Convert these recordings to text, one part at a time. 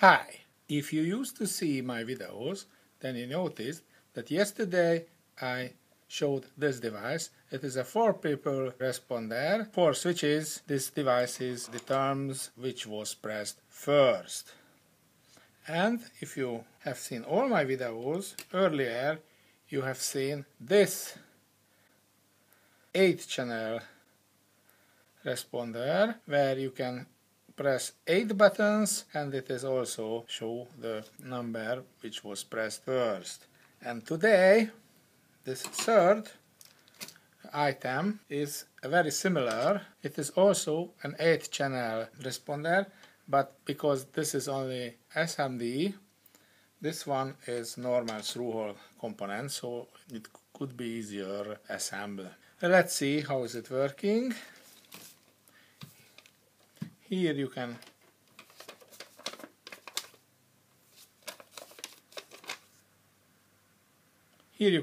Hi! If you used to see my videos, then you noticed that yesterday I showed this device. It is a 4-paper responder, 4 switches. This device is determines which was pressed first. And if you have seen all my videos earlier, you have seen this 8-channel responder where you can press 8 buttons, and it is also show the number which was pressed first. And today this third item is very similar. It is also an 8-channel responder, but because this is only SMD, this one is normal through-hole component, so it could be easier assembled. Let's see how is it working. Here you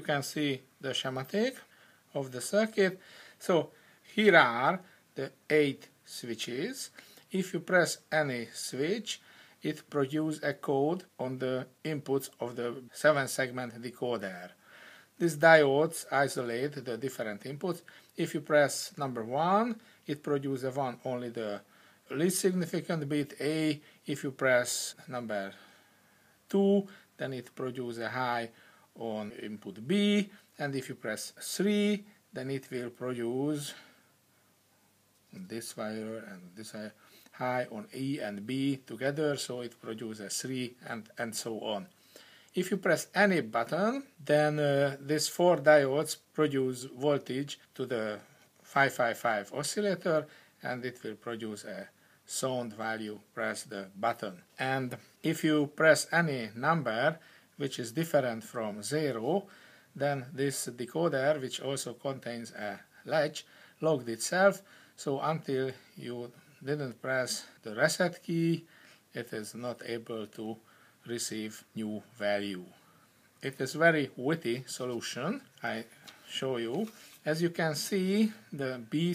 can see the schematic of the circuit. So here are the 8 switches. If you press any switch, it produces a code on the inputs of the 7-segment decoder. These diodes isolate the different inputs. If you press number 1, it produces a 1, only the least significant bit, A. If you press number 2, then it produces a high on input B, and if you press 3, then it will produce this wire and this wire, high on E and B together, so it produces 3 and so on. If you press any button, then these 4 diodes produce voltage to the 555 oscillator, and it will produce a sound value, press the button. And if you press any number which is different from 0, then this decoder, which also contains a latch, locked itself, so until you didn't press the reset key, it is not able to receive new value. It is very witty solution. I show you. As you can see, the B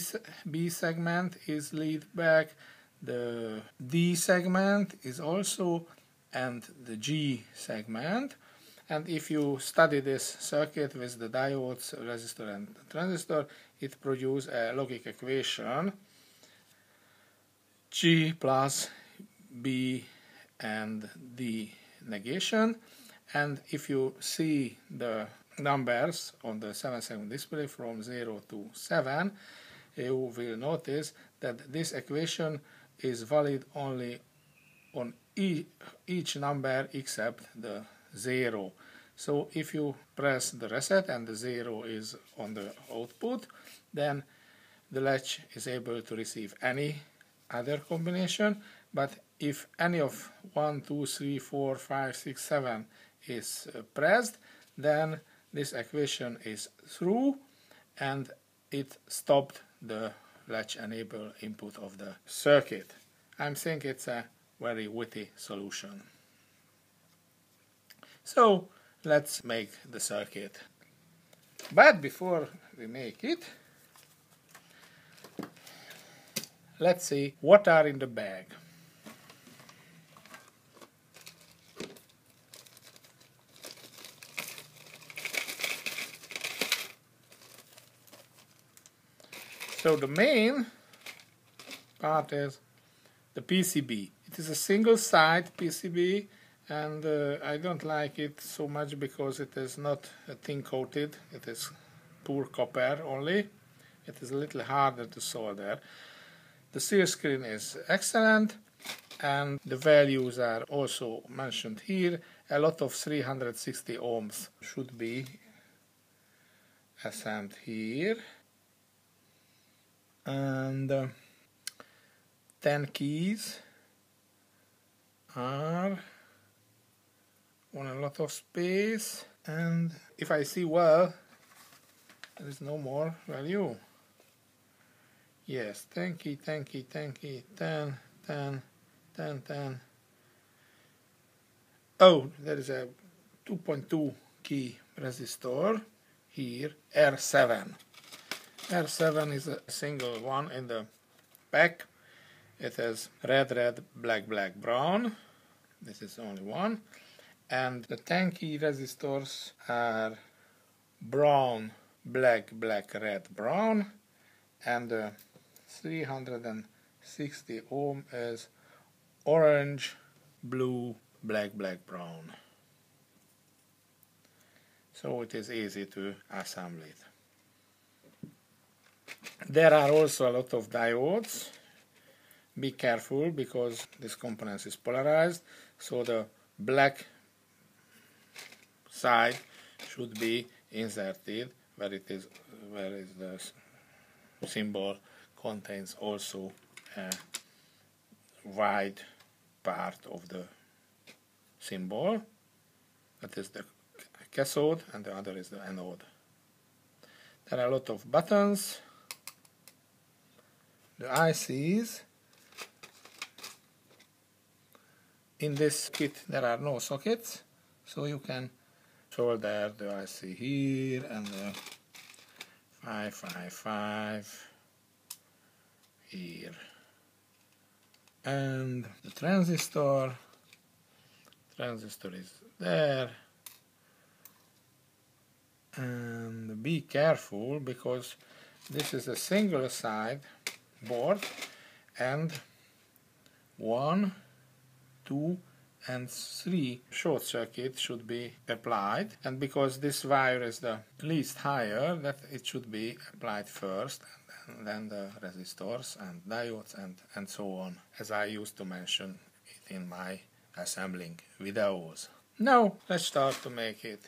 segment is lead back, the D segment is also, and the G segment. And if you study this circuit with the diodes, resistor and transistor, it produces a logic equation G plus B and D negation. And if you see the numbers on the 7-segment display from 0 to 7, you will notice that this equation is valid only on each number except the 0. So if you press the reset and the 0 is on the output, then the latch is able to receive any other combination. But if any of 1, 2, 3, 4, 5, 6, 7 is pressed, then this equation is through and it stopped the latch enable input of the circuit. I think it's a very witty solution. So let's make the circuit. But before we make it, let's see what are in the bag. So the main part is the PCB. It is a single side PCB, and I don't like it so much because it is not thin coated, it is pure copper only. It is a little harder to solder. The seal screen is excellent, and the values are also mentioned here. A lot of 360 ohms should be assembled here. And 10 keys are on a lot of space, and if I see well, there is no more value. Yes, 10 key, 10 key, 10 key, 10, 10, 10, 10. Oh, there is a 2.2 key resistor here, R7. R7 is a single one in the pack. It has red, black, brown, This is only one. And the tanky resistors are brown, black, black, red, brown. And the 360 ohm is orange, blue, black, black, brown. So it is easy to assemble it. There are also a lot of diodes. Be careful because this component is polarized, so the black side should be inserted where the symbol contains also a wide part of the symbol. That is the cathode and the other is the anode. There are a lot of buttons. The ICs. In this kit there are no sockets, so you can solder the IC here and the 555 here. And the transistor is there. And be careful because this is a single side board and 1, 2, and 3 short circuit should be applied, and because this wire is the least higher, that it should be applied first, and then the resistors and diodes and so on, as I used to mention it in my assembling videos. Now let's start to make it.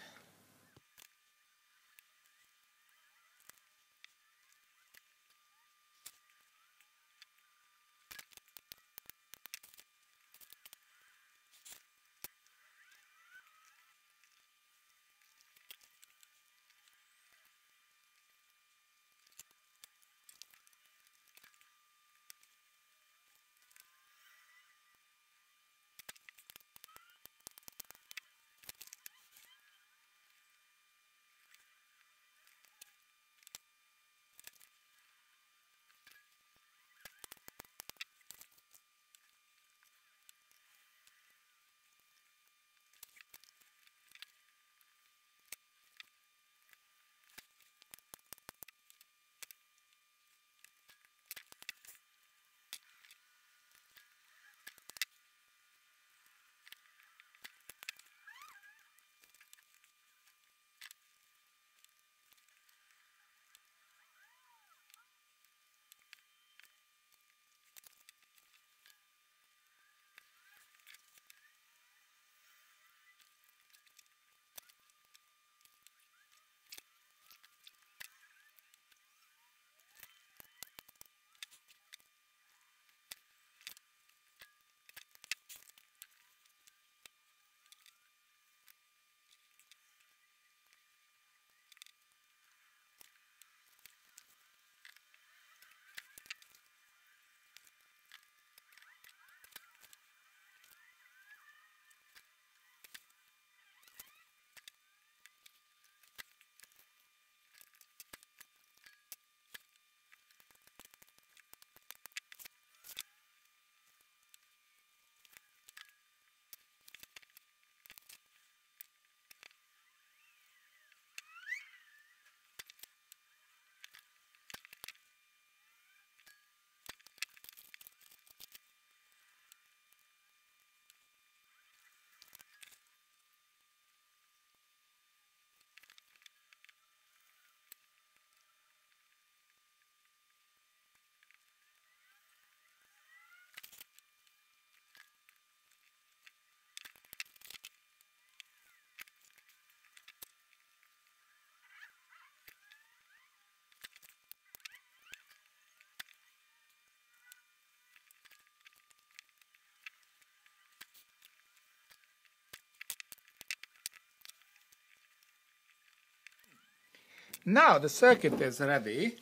Now the circuit is ready.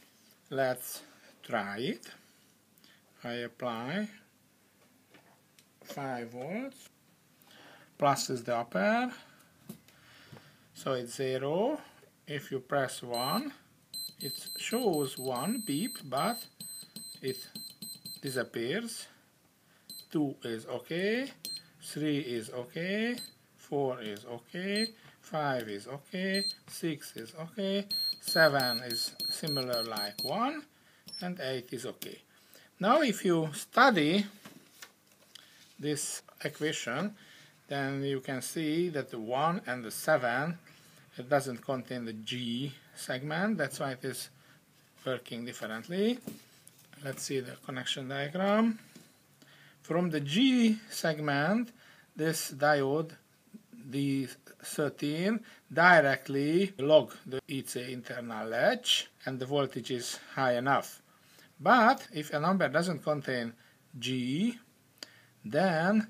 Let's try it. I apply 5 volts. Plus is the upper, so it's 0. If you press 1, it shows 1 beep, but it disappears. 2 is okay, 3 is okay, 4 is okay, 5 is okay, 6 is okay, 7 is similar like 1, and 8 is okay. Now if you study this equation, then you can see that the 1 and the 7, it doesn't contain the G segment, that's why it is working differently. Let's see the connection diagram. From the G segment, this diode D13 directly log the IC internal latch, and the voltage is high enough. But if a number doesn't contain G, then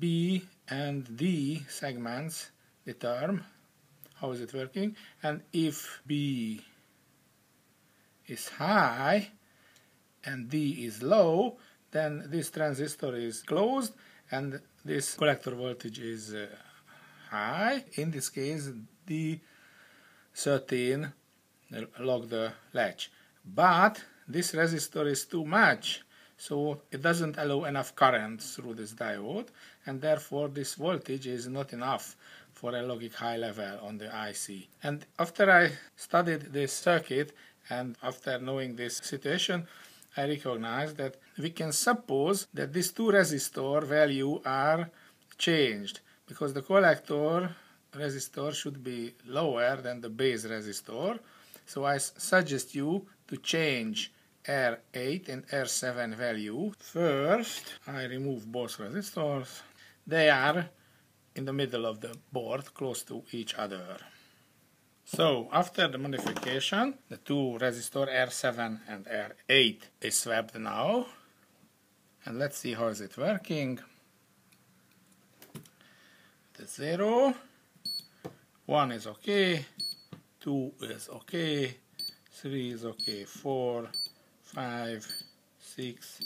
B and D segments determine how is it working, and if B is high and D is low, then this transistor is closed and this collector voltage is high. In this case, D13 lock the latch. But this resistor is too much, so it doesn't allow enough current through this diode, and therefore this voltage is not enough for a logic high level on the IC. And after I studied this circuit, and after knowing this situation, I recognize that we can suppose that these two resistor values are changed, because the collector resistor should be lower than the base resistor. So I suggest you to change R8 and R7 value. First, I remove both resistors. They are in the middle of the board, close to each other. So after the modification, the two resistors R7 and R8 is swapped now, and let's see how is it working. The 0, 1 is okay, 2 is okay, 3 is okay, 4, 5, 6,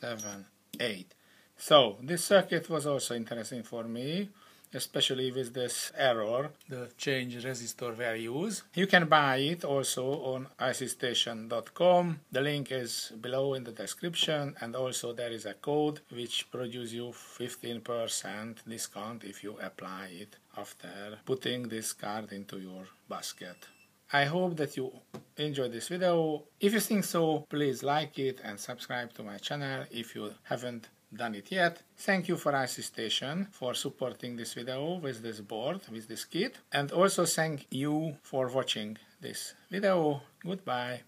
7, 8. So this circuit was also interesting for me, especially with this error, the change resistor values. You can buy it also on ICStation.com. The link is below in the description, and also there is a code which produces you 15% discount if you apply it after putting this card into your basket. I hope that you enjoyed this video. If you think so, please like it and subscribe to my channel if you haven't done it yet. Thank you for ICStation for supporting this video with this board, with this kit, and also thank you for watching this video. Goodbye.